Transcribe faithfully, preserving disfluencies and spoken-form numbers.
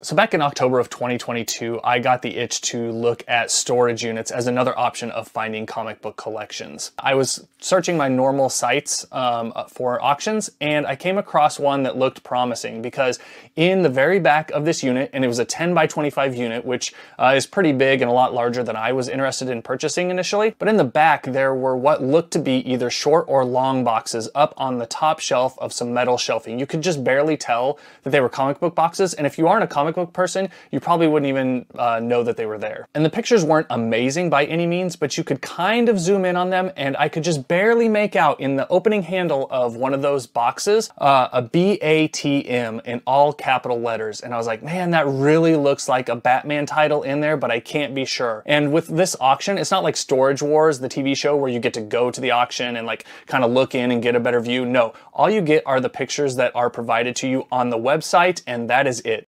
So back in October of twenty twenty-two, I got the itch to look at storage units as another option of finding comic book collections. I was searching my normal sites um, for auctions, and I came across one that looked promising because in the very back of this unit, and it was a ten by twenty-five unit, which uh, is pretty big and a lot larger than I was interested in purchasing initially, but in the back there were what looked to be either short or long boxes up on the top shelf of some metal shelving. You could just barely tell that they were comic book boxes, and if you aren't a comic book person, you probably wouldn't even uh, know that they were there. And the pictures weren't amazing by any means, but you could kind of zoom in on them, and I could just barely make out in the opening handle of one of those boxes uh, a B A T M in all capital letters. And I was like, man, that really looks like a Batman title in there, but I can't be sure. And with this auction, it's not like Storage Wars, the T V show, where you get to go to the auction and like kind of look in and get a better view. No, all you get are the pictures that are provided to you on the website, and that is it.